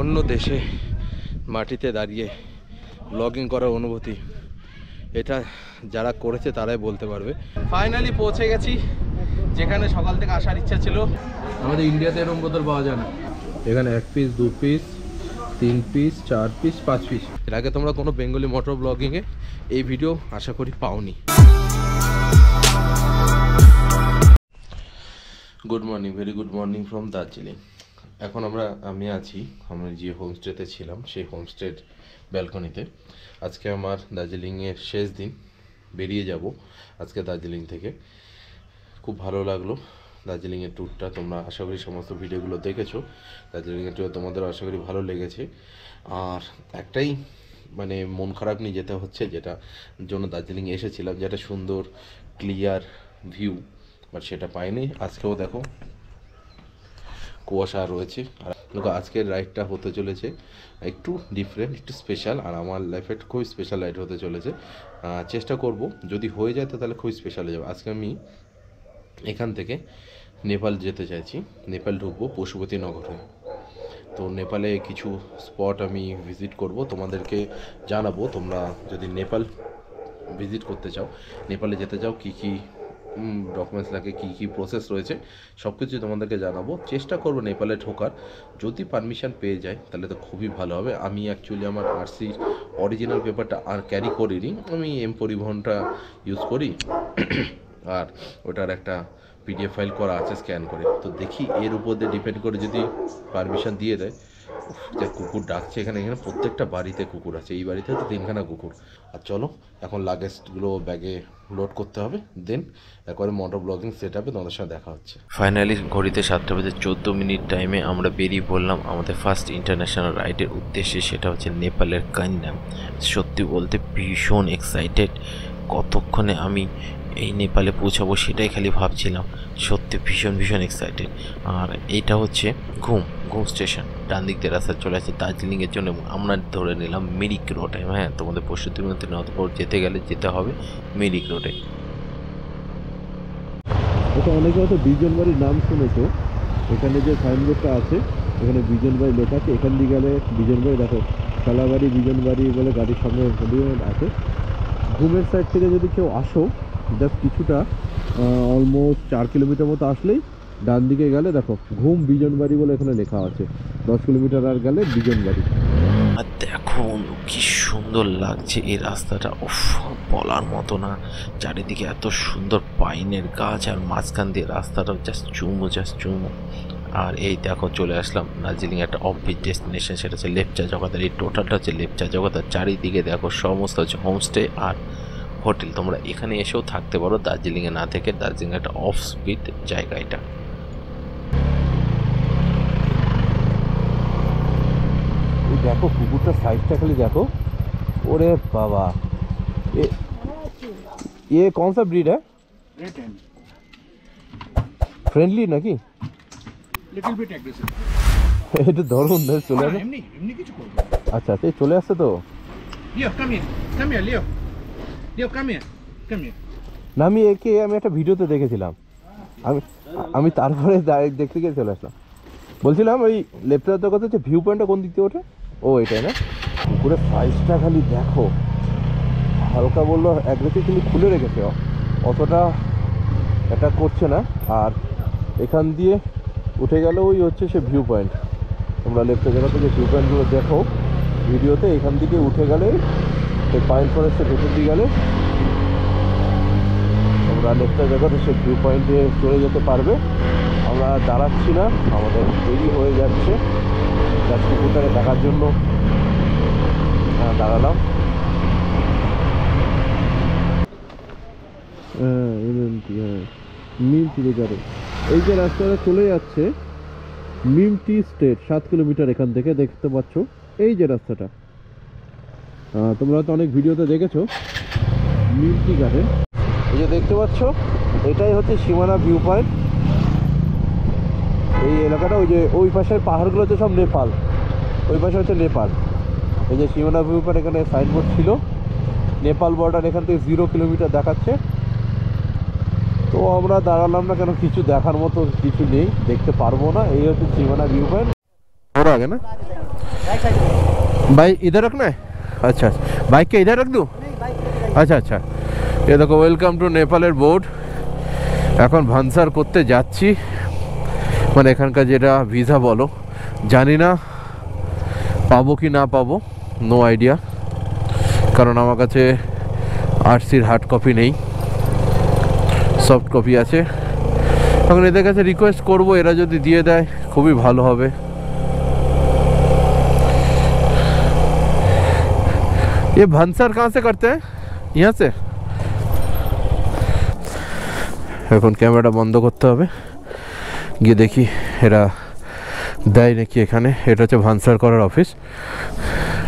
अन्य देशे माटीते दाड़िये ब्लगिंग करार अनुभूति এটা যারা করেছে তারাই বলতে পারবে। ফাইনালি পৌঁছে গেছি যেখানে সকাল থেকে আসার ইচ্ছা ছিল। আমাদের ইন্ডিয়াতে এরকম বোতল পাওয়া যায় না। এখানে 1 piece 2 piece 3 piece 4 piece 5 piece. এর আগে তোমরা কোনো বেঙ্গলি মোটর ব্লগিং এ এই ভিডিও আশা করি পাওনি। Good morning, very good morning from Darjeeling. এখন আমি আছি আমরা যে হোমস্টেতে ছিলাম সেই হোমস্টের ব্যালকনিতে। আজকে আমার দার্জিলিংয়ের শেষ দিন, বেরিয়ে যাব আজকে দার্জিলিং থেকে। খুব ভালো লাগলো দার্জিলিংয়ের ট্যুরটা। তোমরা আশা করি সমস্ত ভিডিওগুলো দেখেছো, দার্জিলিংয়ের ট্যুর তোমাদের আশা করি ভালো লেগেছে। আর একটাই মানে মন খারাপ নিয়ে যেতে হচ্ছে, যেটা জন্য দার্জিলিং এসেছিলাম, যেটা সুন্দর ক্লিয়ার ভিউ, বাট সেটা পাইনি। আজকেও দেখো কুয়াশা রয়েছে। আর আজকের রাইডটা হতে চলেছে একটু ডিফারেন্ট, একটু স্পেশাল, আর আমার লাইফে খুব স্পেশাল রাইড হতে চলেছে। চেষ্টা করব যদি হয়ে যায় তাহলে খুব স্পেশাল হয়ে যাবে। আজকে আমি এখান থেকে নেপাল যেতে চাইছি, নেপাল ঢুকবো পশুপতি নগর হয়ে। তো নেপালে কিছু স্পট আমি ভিজিট করব, তোমাদেরকে জানাবো। তোমরা যদি নেপাল ভিজিট করতে চাও, নেপালে যেতে চাও, কী কী ডকুমেন্টস লাগে, কী কী প্রসেস রয়েছে, সব কিছু তোমাদেরকে জানাবো। চেষ্টা করবো নেপালে ঢোকার, যদি পারমিশন পেয়ে যায় তাহলে তো খুবই ভালো হবে। আমি অ্যাকচুয়ালি আমার আরসির অরিজিনাল পেপারটা আর ক্যারি করিনি, আমি এম পরিবহনটা ইউজ করি, আর ওটার একটা পিডিএফ ফাইল করা আছে স্ক্যান করে। তো দেখি এর উপর দিয়ে ডিপেন্ড করে যদি পারমিশন দিয়ে দেয়। যা কুকুর ডাকছে এখানে, এখানে প্রত্যেকটা বাড়িতে কুকুর আছে, এই বাড়িতে তো 3খানা কুকুর। আর চলো এখন লাগেজগুলো ব্যাগে লোড করতে হবে, দেন একবারে মোটর ব্লগিং সেট আপে তোমাদের সাথে দেখা হচ্ছে। ফাইনালি ঘড়িতে 7:14 টাইমে আমরা বেরিয়ে পড়লাম আমাদের ফার্স্ট ইন্টারন্যাশনাল রাইডের উদ্দেশ্যে, সেটা হচ্ছে নেপালের কান্যাম। সত্যি বলতে ভীষণ এক্সাইটেড, কতক্ষণে আমি এই নেপালে পৌঁছাবো সেটাই খালি ভাবছিলাম। সত্যি ভীষণ এক্সাইটেড। আর এইটা হচ্ছে ঘুম স্টেশন, ডান দিক দিয়ে রাস্তা চলে আসছে দার্জিলিংয়ের জন্য, এবং আমরা ধরে নিলাম মিরিক রোডে। হ্যাঁ, তোমাদের পশুপতিনাথপুর যেতে গেলে যেতে হবে মিরিক রোডে। এটা অনেকে হয়তো বিজনবাড়ির নাম শুনেছো, এখানে যে সাইনবোর্ডটা আছে এখানে বিজনবাড়ি লেখা আছে। এখান দিয়ে গেলে বিজনবাড়ি, দেখো কালাবাড়ি বিজনবাড়ি বলে গাড়ির সামনে আছে। ঘুমের সাইড থেকে যদি কেউ আসো, জাস্ট কিছুটা অলমোস্ট 4 কিলোমিটার মতো আসলেই ডান দিকে গেলে দেখো ঘুম বিজনবাড়ি বলে এখানে লেখা আছে। 10 কিলোমিটার আর গেলে বিজনবাড়ি। আর দেখো কি সুন্দর লাগছে এই রাস্তাটা, উফ বলার মতো না। চারিদিকে এত সুন্দর পাইনের গাছ, আর মাঝখান দিয়ে রাস্তাটা জাস্ট চুমো। আর এই দেখো চলে আসলাম দার্জিলিং, একটা অফবিট ডেস্টিনেশন, সেটা হচ্ছে লেপচা জগতের। এই টোটালটা হচ্ছে লেপচা জগতের। চারিদিকে দেখো সমস্ত হচ্ছে হোমস্টে আর হোটেল। তোমরা এখানে এসেও থাকতে পারো দার্জিলিংয়ে না থেকে। দার্জিলিং একটা অফ স্পিড জায়গা এটা। দেখো কুকুরটার সাইজটা খালি দেখো, ওরে বাবা। ये कौन सा ब्रीड है? फ्रेंडली নাকি? Little bit aggressive. এটা ধরুন না চলে আসে, এমনি কিছু করবে। আচ্ছা তে চলে আসছে তো। Leo come here Leo come here. না আমি একে আমি একটা ভিডিওতে দেখেছিলাম, আমি তারপরে ডাইরেক্ট দেখতে গিয়ে চলে আসলাম। বলছিলাম ওই লেপটার কথা হচ্ছে ভিউ পয়েন্টটা কোন দিক দিয়ে ওঠে, ও এটাই না। পুরো সাইজটা খালি দেখো, হালকা বললো অ্যাগ্রেসিভ, কিন্তু খুলে রেখেছে, অতটা এটা করছে না। আর এখান দিয়ে উঠে গেল ওই হচ্ছে সে ভিউ পয়েন্ট। তোমরা লেফটে জায়গা থেকে ভিউ পয়েন্টগুলো দেখো ভিডিওতে। এখান থেকে উঠে গেলে সেই পাইন ফরেস্টে ভেতর দিয়ে গেলে তোমরা লেফটে জায়গাতে সে ভিউ পয়েন্টে চলে যেতে পারবে। আমরা দাঁড়াচ্ছি না, আমাদের দেরি হয়ে যাচ্ছে, কুকুরটাকে দেখার জন্য দাঁড়ালাম। মিম টি যাবে, এই যে রাস্তাটা চলে যাচ্ছে মিম টি স্টেট, 7 কিলোমিটার এখান থেকে দেখতে পাচ্ছ। এই যে রাস্তাটা তোমরা হয়তো অনেক ভিডিওতে দেখেছো মিম টি গার্ডেন, এই যে দেখতে পাচ্ছ এটাই হচ্ছে সীমানা ভিউ পয়েন্ট। এই এলাকাটা ওই যে ওই পাশের পাহাড়গুলো হচ্ছে সব নেপাল, ওই পাশে হচ্ছে নেপাল। এই যে সীমানা ভিউ পয়েন্ট, এখানে সাইনবোর্ড ছিল নেপাল বর্ডার, এখান থেকে 0 কিলোমিটার দেখাচ্ছে। তো আমরা দাঁড়ালাম না কেন, কিছু দেখার মতো কিছু নেই, দেখতে পারবো না। এই হচ্ছে সীমানা ভিউ পয়েন্ট। भाई इधर रखना है। अच्छा अच्छा, बाइक के इधर रख दूँ? अच्छा अच्छा। ये देखो वेलकम टू नेपालेर बोर्ड। एखन भान्सार करते जाच्छि, माने एखानकार जेटा भिसा बोलो जानी ना पाबो कि ना पाबो, नो आइडिया, कारण आमार काछे आरसीर हार्ड कपि नेई, सफ्ट कपि आछे। एखन एदेर काछे रिक्वेस्ट करबो एरा जोदि दिये देय खुबই भालो होबे। ये भान्सार कहाँ से करते हैं? यहाँ से। एखन कैमरा बंद करते होबे, गिये देखी एरा दाई नाकि एखाने। एटा हच्छे भान्सार करार अफिस।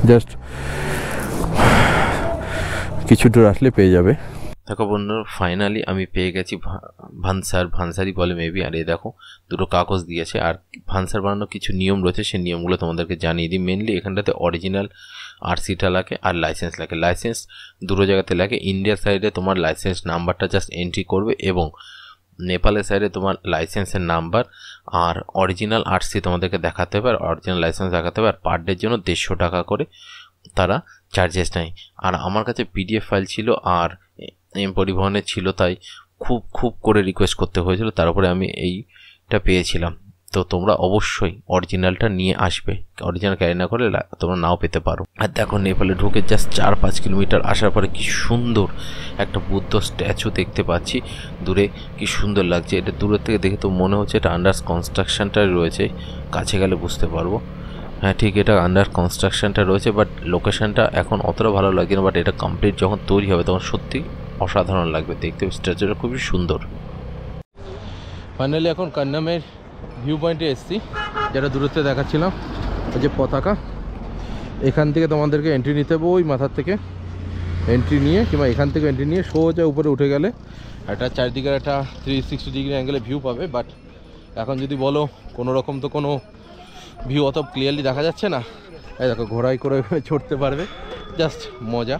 जस्ट किछु दूर आसले पेये जाबे। देखो बंधुरा फाइनली आमी पेये गेছি भान्सार। भान्सारই বলে মেবি। আর এই দেখো দুটো কাগজ দিয়েছে। আর ভান্সার বানানোর কিছু নিয়ম রয়েছে, সেই নিয়মগুলো তোমাদেরকে জানিয়ে দিই। মেইনলি এখানটাতে অরিজিনাল আরসিটা লাগে আর লাইসেন্স লাগে। লাইসেন্স দুটো জায়গাতে লাগে। ইন্ডিয়ার সাইডে তোমার লাইসেন্স নাম্বারটা জাস্ট এন্ট্রি করবে এবং नेपाल साइडे तुम्हार लाइसेंसर नम्बर और ओरिजिनल आरसी तुम्हारे देखाते हैं। ओरिजिनल लाइसेंस देखाते हैं। पर डे जो 150 टाका करे तारा चार्जेस नहीं। और आमार काछे पीडीएफ फाइल छिलो और एम परिवहने छिलो, ताई खूब खूब करे रिक्वेस्ट करते हुए तार उपरे आमी एइटा पेयेछिलाम। तो तुम्हारा अवश्य ओरिजिनलटा निये आसबे। ओरिजिनल कैरी ना करे तोमरा नाओ पेते पारो। और देखो नेपाले ढुके जस्ट 4-5 किलोमीटर आसार पर कि सुंदर एक बुद्ध स्टैचू देखते पाच्छी दूरे, कि सुंदर लागछे। एटा दूर थेके देखे तो मने होच्छे एटा आंडार कन्स्ट्राक्शनटा रयेछे, काछे गेले बुझते पारबो। हाँ ठीक, ये आंडार कन्स्ट्राक्शनटा रयेछे, बाट लोकेशनटा एखन अतटा भालो लागे ना, बाट एटा कमप्लीट जखन तैरी होबे तखन सत्यि असाधारण लागबे देखते। स्टैचूटा खूबই सुंदर। फाइनली एखन कन्यामेर व्यू पॉइंटे एससी जेटा दूरत्वे देखाच्छिलाम। पताका एखान थेके तोमादेरके एंट्री निते होबे, ओई माथार थेके एंट्री निये किंबा एखान थेके एंट्री निये सोजा ऊपर उठे गेले एटा चारिदिकेर एटा 360 डिग्री अंगेले व्यू पाबे। बाट एखन जोदि बोलो कोनो रकम तो कोनो व्यू अत क्लियरलि देखा जाच्छे ना। एई देखो घोड़ाई करे चढ़ते पारबे, जस्ट मजा।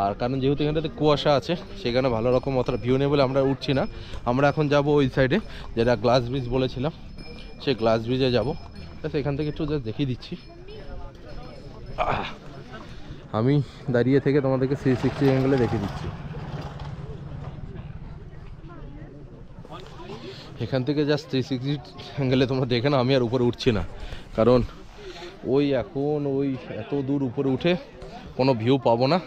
और कारण जेहेतु एखानटाते कुयाशा आछे सेखाने भालो रकम अतटा व्यू नेই বলে আমরা উঠছি না। আমরা এখন যাব ওই সাইডে যেটা গ্লাস ব্রিজ বলেছিলাম, से ग्लास ब्रिजे जाब। एखान एक जस्ट देखिए दीची हमें दाड़िए थे तुम्हारे 360 एंगले देखिए दीची। एखान जस्ट 360 एंगले तुम्हारा देखे ना, हमें ऊपर उठছি না कारण ওই এখন ওই এত दूर ऊपर उठे কোনো ভিউ পাবো না,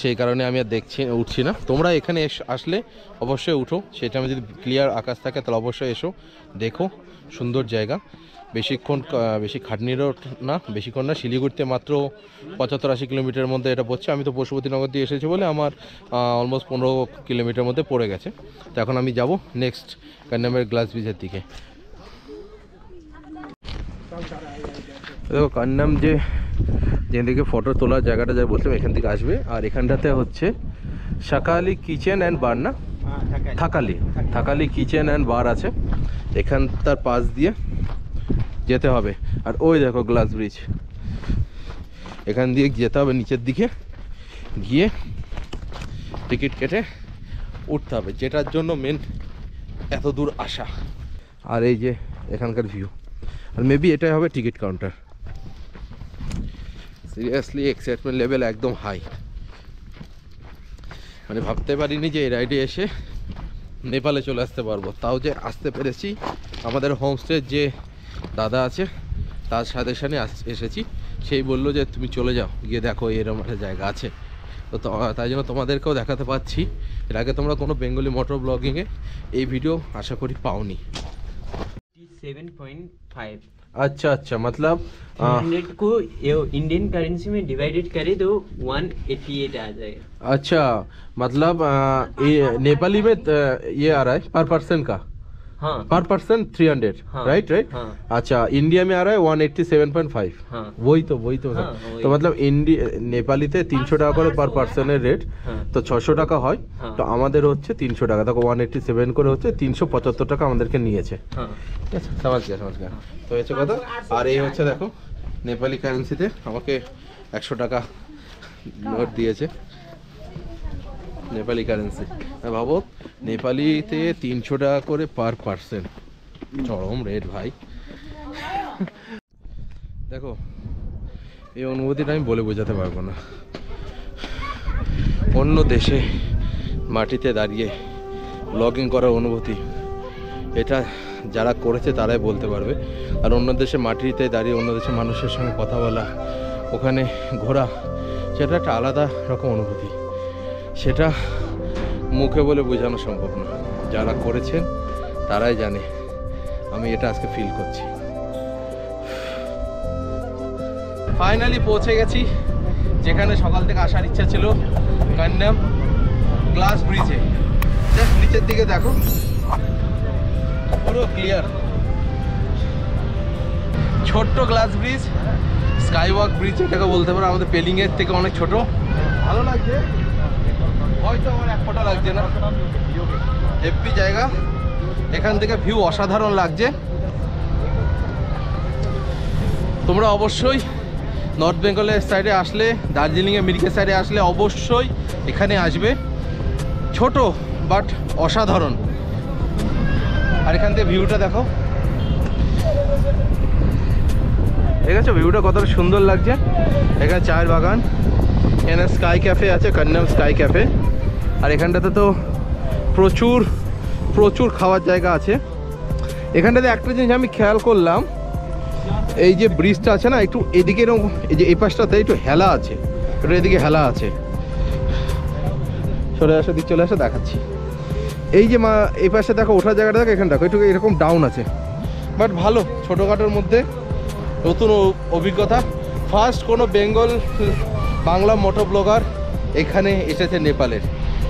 সেই কারণে আমি আর দেখছি উঠছি না। তোমরা এখানে আসলে অবশ্যই উঠো, সেটা আমি যদি ক্লিয়ার আকাশ থাকে তাহলে অবশ্যই এসো, দেখো সুন্দর জায়গা। বেশিক্ষণ বেশি খাটনিরও না, বেশিক্ষণ না, শিলিগুড়িতে মাত্র 75-80 কিলোমিটারের মধ্যে এটা পড়ছে। আমি তো পশুপতিনগর দিয়ে এসেছি বলে আমার অলমোস্ট 15 কিলোমিটারের মধ্যে পড়ে গেছে। তো এখন আমি যাব নেক্সট কান্যামের গ্লাস ব্রিজের দিকে। দেখো কান্যাম যে যেদিকে ফটো তোলার জায়গাটা যা বলছিলাম এখান থেকে আসবে। আর এখানটাতে হচ্ছে শাকালি কিচেন অ্যান্ড বার না, Thakali Thakali kitchen and bar আছে। এখান তার পাশ দিয়ে যেতে হবে। আর ওই দেখো গ্লাস ব্রিজ, এখান দিয়ে যেতে হবে নিচের দিকে, গিয়ে টিকিট কেটে উঠতে হবে, যেটার জন্য মেন এত দূর আসা। আর এই যে এখানকার ভিউ, আর মেবি এটাই হবে ticket counter. Seriously excitement level একদম হাই, মানে ভাবতে পারিনি যে এই রাইডে এসে নেপালে চলে আসতে পারবো। তাও যে আসতে পেরেছি, আমাদের হোমস্টের যে দাদা আছে তার সাজেশনে এসেছি, সেই বললো যে তুমি চলে যাও গিয়ে দেখো এরকম একটা জায়গা আছে। তো তাই জন্য তোমাদেরকেও দেখাতে পাচ্ছি। এর আগে তোমরা কোনো বেঙ্গলি মোটর ব্লগিংয়ে এই ভিডিও আশা করি পাওনি। 7.5 अच्छा अच्छा, मतलब 100 को इंडियन करेंसी में डिवाइडेड करें तो 188 आ जाएगा। अच्छा, मतलब नेपाली में ये आ रहा है पर पर्सन का। हाँ, पर पर्सन 300। हाँ, राइट राइट। हाँ, अच्छा, इंडिया में आ रहा है 187.5। हाँ, वही तो हाँ, वही। तो मतलब नेपाली ते 300 टाका पर पर्सन रेट। हाँ, तो 600 टाका है। हाँ, तो हमारे हे 300 टाका, देखो 187 को हे 375 टाका हमारे के लिए। हाँ, समझ गया। तो ये कथा। और ये हे देखो नेपाली कारेंसी ते हमें 100 टाका नोट दिए नेपाली कारेंसी। भाबो नेपालीते 300 टाका करे पर पर्सन, चरम रेट भाई। देखो এই অনুভূতিটা আমি বলে বোঝাতে পারবো না। অন্য দেশে মাটিতে দাঁড়িয়ে ব্লগিং করার অনুভূতি এটা যারা করেছে তারাই বলতে পারবে। আর অন্য দেশে মাটিতে দাঁড়িয়ে অন্য দেশে মানুষের সঙ্গে কথা বলা, ওখানে ঘোরা, সেটা একটা আলাদা রকম অনুভূতি, সেটা মুখে বলে বোঝানো সম্ভব না। যারা করেছেন তারাই জানে আমি এটা আজকে ফিল করছি। ফাইনালি পৌঁছে গেছি যেখানে সকাল থেকে আসার ইচ্ছা ছিল, কান্যাম গ্লাস ব্রিজে। জাস্ট নিচের দিকে দেখো, পুরো ক্লিয়ার। ছোট্ট glass bridge, sky walk bridge এটাকে বলতে পারো, আমাদের পেলিংয়ের থেকে অনেক ছোট। ভালো লাগছে, হয়তো আমার এক ফোঁটা লাগছে না, হেভি জায়গা, এখান থেকে ভিউ অসাধারণ লাগছে। তোমরা অবশ্যই নর্থ বেঙ্গলের সাইডে আসলে, দার্জিলিংয়ে মিরিকের সাইডে আসলে অবশ্যই এখানে আসবে। ছোট বাট অসাধারণ। আর এখান থেকে ভিউটা দেখো, ঠিক আছে, ভিউটা কতটা সুন্দর লাগছে। এখানে চায়ের বাগান, এখানে স্কাই ক্যাফে আছে, কান্যাম স্কাই ক্যাফে। আর এখানটাতে তো প্রচুর প্রচুর খাওয়ার জায়গা আছে। এখানটাতে একটা জিনিস আমি খেয়াল করলাম, এই যে ব্রিজটা আছে না, একটু এদিকে এরকম, এই যে এই পাশটাতে একটু হেলা আছে, একটু এদিকে হেলা আছে। সরে আসো, দিক চলে আসো, দেখাচ্ছি। এই যে এই পাশে দেখো ওঠার জায়গাটা, দেখো এখানটা একটু এরকম ডাউন আছে, বাট ভালো, ছোটোখাটোর মধ্যে নতুন অভিজ্ঞতা। ফার্স্ট কোনো বাংলা মোটো ব্লগার এখানে এসেছে নেপালের,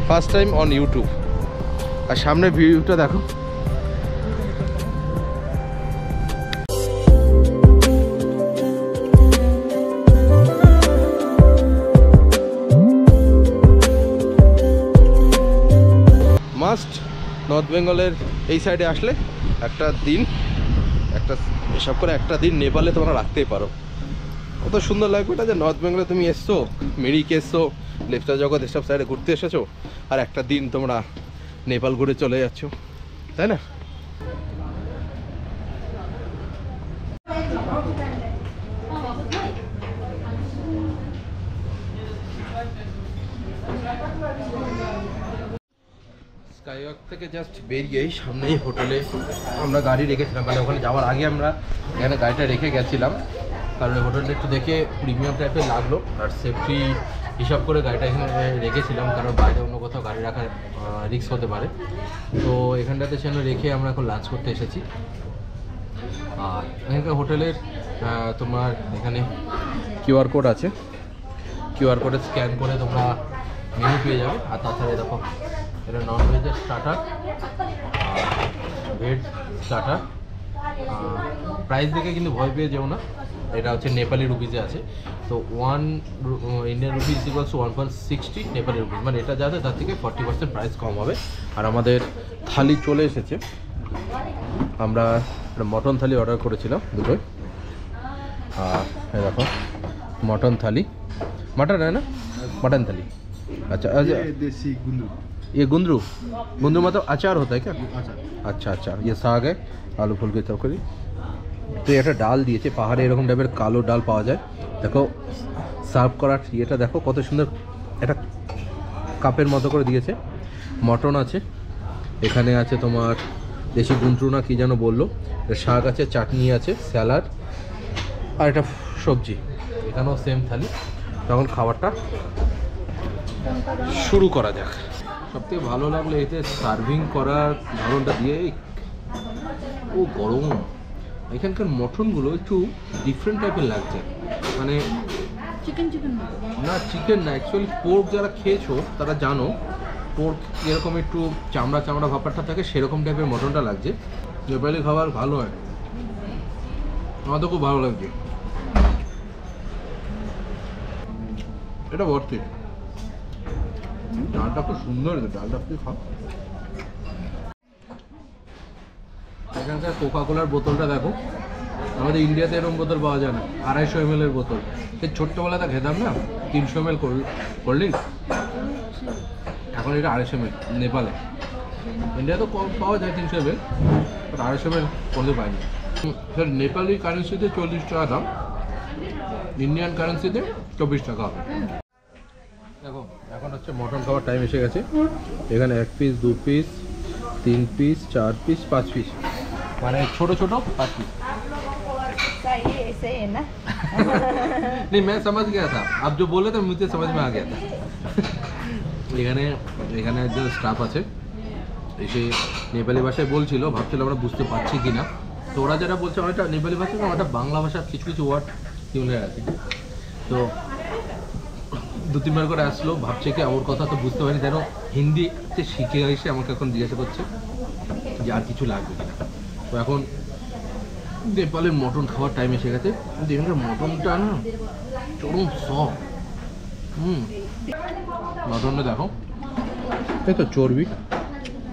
ফার্স্ট টাইম অন ইউটিউব। আর সামনে ভিউটা দেখো, মাস্ট নর্থ বেঙ্গলের এই সাইডে আসলে একটা দিন, একটা এসব করে একটা দিন নেপালে তোমরা রাখতেই পারো। কত সুন্দর লাগবে এটা, যে নর্থ বেঙ্গলে তুমি এসছো, মিরিক এসছো, লেপচা জগৎ এসব সাইডে ঘুরতে এসেছো, আর একটা দিন তোমরা নেপাল ঘুরে চলে যাচ্ছ, তাই না? স্কাইওয়াক থেকে জাস্ট বেরিয়েই সামনেই হোটেলে আমরা গাড়ি রেখেছিলাম, মানে ওখানে যাওয়ার আগে আমরা এখানে গাড়িটা রেখে গেছিলাম, কারণ হোটেলটা একটু দেখে প্রিমিয়াম টাইপের লাগলো। আর সেফটি হিসাব করে গাড়িটা এখানে রেখেছিলাম, কারণ বাইরে অন্য কোথাও গাড়ি রাখার রিস্ক হতে পারে। তো এখানটাতে সেখানে রেখে আমরা এখন লাঞ্চ করতে এসেছি। আর এখানকার হোটেলের তোমার এখানে কিউআর কোড আছে, কিউআর কোডে স্ক্যান করে তোমরা মেনু পেয়ে যাবে। আর তাছাড়া দেখো, এটা ননভেজের স্টার্টার, ভেজ স্টার্টার। প্রাইস দেখে কিন্তু ভয় পেয়ে যেও না, এটা হচ্ছে নেপালি রুপিজে আছে। তো Indian rupees equals 1.60 Nepali rupees, মানে এটা যাতে তার থেকে 40% প্রাইস কম হবে। আর আমাদের থালি চলে এসেছে, আমরা মটন থালি অর্ডার করেছিলাম দুটোই। আর দেখো মটন থালি, মাটন হয় না, মটন থালি। আচ্ছা আচ্ছা, ये गुंदरू गुंदरू मतलब अचार होता है क्या? अचार, अच्छा अचार। ये साग है, आलू फुल के तरकारी। तो ये डाल दिए पहाड़े एरकम टाइपर कालो डाल पावा जाए। देखो सार्व करार इटा देखो कत सुंदर एक कपर मतो करे दिए। मटन आछे एखाने, आछे तोमार देशी गुंदरू ना कि जानो बोललो, शाक आछे, चाटनी आछे, सलाद और एक सब्जी। एखानेও सेम थाली। तखन खाबारटा शुरू करा जाक। সবথেকে ভালো লাগলো এতে সার্ভিং করার ধরনটা দিয়ে। ও গরম, এখানকার মটনগুলো একটু ডিফারেন্ট টাইপের লাগছে, মানে না চিকেন না, অ্যাকচুয়ালি পোর্ক যারা খেয়েছো তারা জানো পোর্ক এরকম একটু চামড়া চামড়া ভাপারটা থাকে, সেরকম টাইপের মটনটা লাগছে। নেপালি খাবার ভালো হয়, আমার তো খুব ভালো লাগছে, এটা worth it। ডালটা খুব সুন্দর, ডালটা খুব খাও। এখানকার কোকা কোলার বোতলটা দেখো, আমাদের ইন্ডিয়াতে এরকম বোতল পাওয়া যায় না, 250 ml এর বোতল। সেই ছোট্টবেলাটা খেতাম না, 300 ml কোল্ড ড্রিঙ্কস, এখন এটা 250 ml নেপালে। ইন্ডিয়া তো কম পাওয়া যায় 300 ml, 250 ml করলে পাইনি। নেপালি কারেন্সিতে 40 টাকা দাম, इंडियन कारेंसी दे 24 टाका। देखो এখন হচ্ছে মটন খাওয়ার টাইম এসে গেছে। এখানে 1 piece 2 piece 3 piece 4 piece 5 piece মানে ছোট ছোট 5 পিस। चाहिए ऐसे है ना। नहीं मैं समझ गया था, आप जो बोले थे मुझे समझ में आ गया था। এখানে এখানে যে স্টাফ আছে এসে নেপালি ভাষায় বলছিল, ভাবছিল আমরা বুঝতে পারছি কিনা। তো ওরা যারা বলছে ওটা নেপালি ভাষা না, ওটা বাংলা ভাষা কিছু কিছু ওয়ার্ড ইউনে আছে। তো দু তিনবার করে আসলো, ভাবছে কি আমার কথা তো বুঝতে পারিনি, যেন হিন্দিতে শিখে এসে আমাকে এখন জিজ্ঞাসা করছে যে আর কিছু লাগবে কিনা। তো এখন নেপালের মটন খাওয়ার টাইম এসে গেছে। দেখুন মটনটা না চরম সফট। মটনটা দেখো এই তো চর্বি,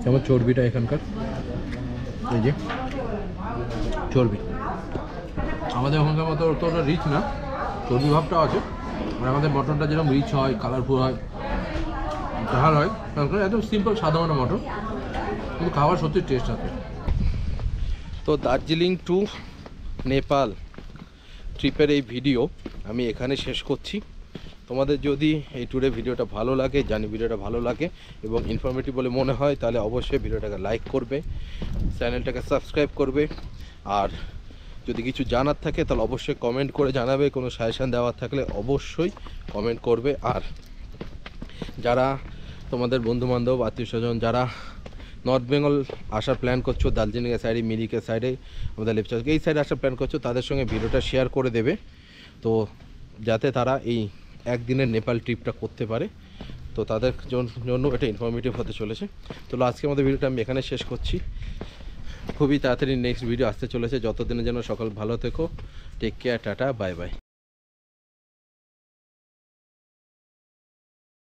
যেমন চর্বিটা এখানকার এই যে চর্বি আমাদের ওখানকার মতো অতটা রিচ না, চর্বি ভাবটা আছে। আর আমাদের মটনটা যেরকম রিচ হয়, কালারফুল হয়, ঝাল হয়, তারপরে একদম সিম্পল সাধারণ মটন, কিন্তু খাওয়ার সত্যি টেস্ট আছে। তো দার্জিলিং টু নেপাল ট্রিপের এই ভিডিও আমি এখানে শেষ করছি। তোমাদের যদি এই ট্যুরে ভিডিওটা ভালো লাগে, জানি ভিডিওটা ভালো লাগে এবং ইনফরমেটিভ বলে মনে হয়, তাহলে অবশ্যই ভিডিওটাকে লাইক করবে, চ্যানেলটাকে সাবস্ক্রাইব করবে। আর যদি কিছু জানার থাকে তাহলে অবশ্যই কমেন্ট করে জানাবে, কোনো সাজেশান দেওয়ার থাকলে অবশ্যই কমেন্ট করবে। আর যারা তোমাদের বন্ধুবান্ধব আত্মীয় স্বজন যারা নর্থ বেঙ্গল আসার প্ল্যান করছো, দার্জিলিংয়ের সাইডে, মিরিকের সাইডে, আমাদের লেপচা এই সাইডে আসার প্ল্যান করছো, তাদের সঙ্গে ভিডিওটা শেয়ার করে দেবে, তো যাতে তারা এই একদিনের নেপাল ট্রিপটা করতে পারে। তো তাদের জন্য এটা ইনফরমেটিভ হতে চলেছে। তো আজকের আমাদের ভিডিওটা আমি এখানে শেষ করছি। খুবই তাড়াতাড়ি নেক্সট ভিডিও আসতে চলেছে। যতদিনের জন্য সকল ভালো থেকো, take care, tata, bye by.